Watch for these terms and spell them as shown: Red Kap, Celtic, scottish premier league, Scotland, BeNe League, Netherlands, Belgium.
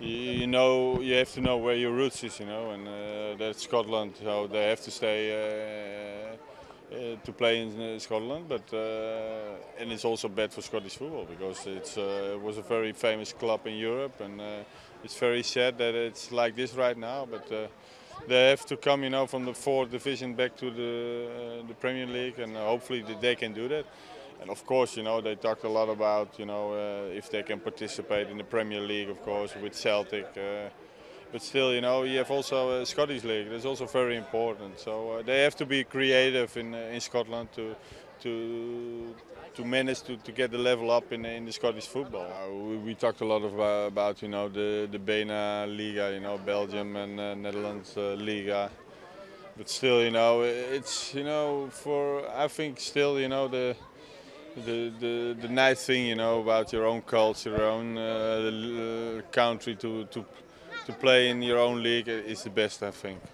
You know, you have to know where your roots is, you know, and that's Scotland. So they have to stay to play in Scotland, but and it's also bad for Scottish football because it was a very famous club in Europe, and it's very sad that it's like this right now. But they have to come, you know, from the 4th division back to the Premier League, and hopefully they can do that. And of course, you know, they talked a lot about, you know, if they can participate in the Premier League, of course, with Celtic. But still, you know, you have also a Scottish League. That's also very important. So they have to be creative in Scotland to manage to get the level up in the Scottish football. We talked a lot about, you know, the BeNe League, you know, Belgium and Netherlands Liga. But still, you know, it's, you know, for, I think still, you know, the nice thing, you know, about your own culture, your own country to play in your own league is the best, I think.